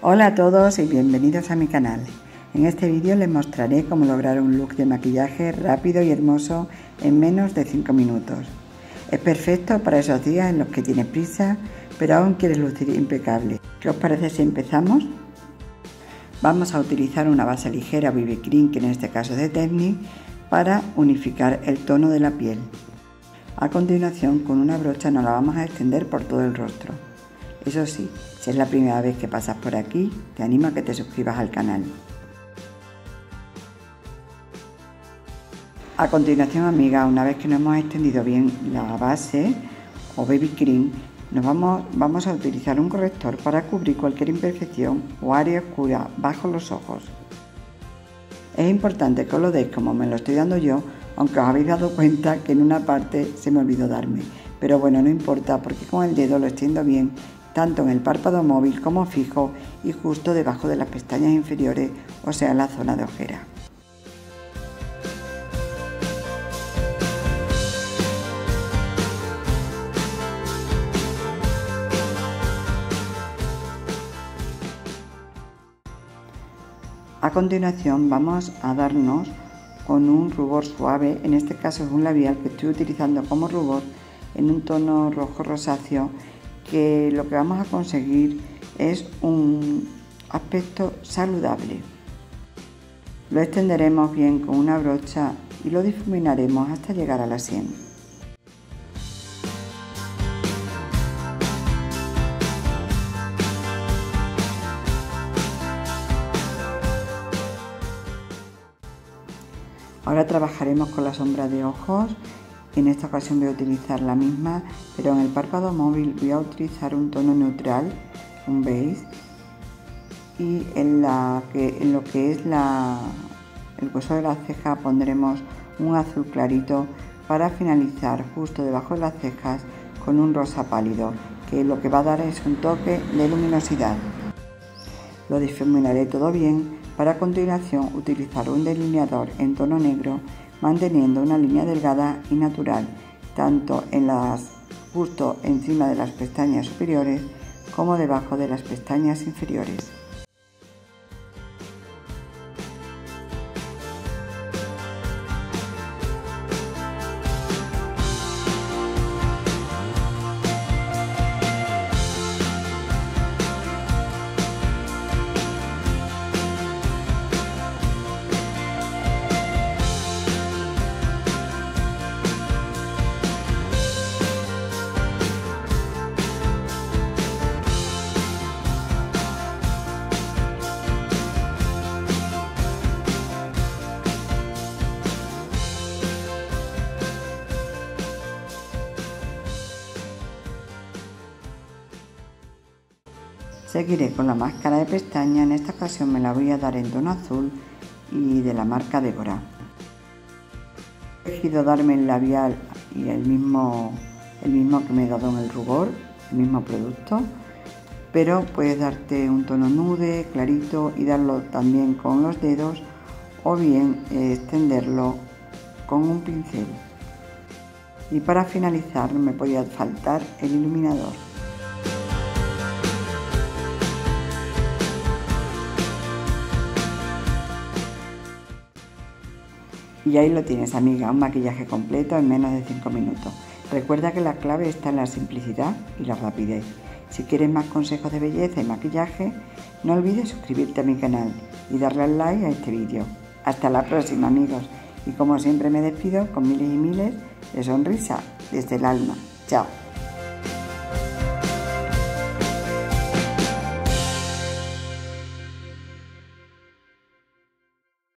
Hola a todos y bienvenidos a mi canal. En este vídeo les mostraré cómo lograr un look de maquillaje rápido y hermoso en menos de 5 minutos. Es perfecto para esos días en los que tienes prisa, pero aún quieres lucir impecable. ¿Qué os parece si empezamos? Vamos a utilizar una base ligera BB Cream, que en este caso es de Technic, para unificar el tono de la piel. A continuación, con una brocha nos la vamos a extender por todo el rostro. Eso sí, si es la primera vez que pasas por aquí, te animo a que te suscribas al canal. A continuación, amiga, una vez que nos hemos extendido bien la base o BB Cream, vamos a utilizar un corrector para cubrir cualquier imperfección o área oscura bajo los ojos. Es importante que os lo deis como me lo estoy dando yo, aunque os habéis dado cuenta que en una parte se me olvidó darme, pero bueno, no importa, porque con el dedo lo extiendo bien, tanto en el párpado móvil como fijo y justo debajo de las pestañas inferiores, o sea, la zona de ojera. A continuación vamos a darnos con un rubor suave, en este caso es un labial que estoy utilizando como rubor en un tono rojo rosáceo, que lo que vamos a conseguir es un aspecto saludable. Lo extenderemos bien con una brocha y lo difuminaremos hasta llegar a la sien. Ahora trabajaremos con la sombra de ojos. En esta ocasión voy a utilizar la misma, pero en el párpado móvil voy a utilizar un tono neutral, un beige, y en lo que es el hueso de la ceja pondremos un azul clarito para finalizar justo debajo de las cejas con un rosa pálido, que lo que va a dar es un toque de luminosidad. Lo difuminaré todo bien. Para a continuación utilizar un delineador en tono negro, manteniendo una línea delgada y natural, tanto justo encima de las pestañas superiores como debajo de las pestañas inferiores. Seguiré con la máscara de pestaña, en esta ocasión me la voy a dar en tono azul y de la marca Débora. He elegido darme el labial y el mismo que me he dado en el rubor, el mismo producto, pero puedes darte un tono nude, clarito, y darlo también con los dedos o bien extenderlo con un pincel. Y para finalizar no me podía faltar el iluminador. Y ahí lo tienes, amiga, un maquillaje completo en menos de 5 minutos. Recuerda que la clave está en la simplicidad y la rapidez. Si quieres más consejos de belleza y maquillaje, no olvides suscribirte a mi canal y darle al like a este vídeo. Hasta la próxima, amigos, y como siempre me despido con miles y miles de sonrisas desde el alma. Chao.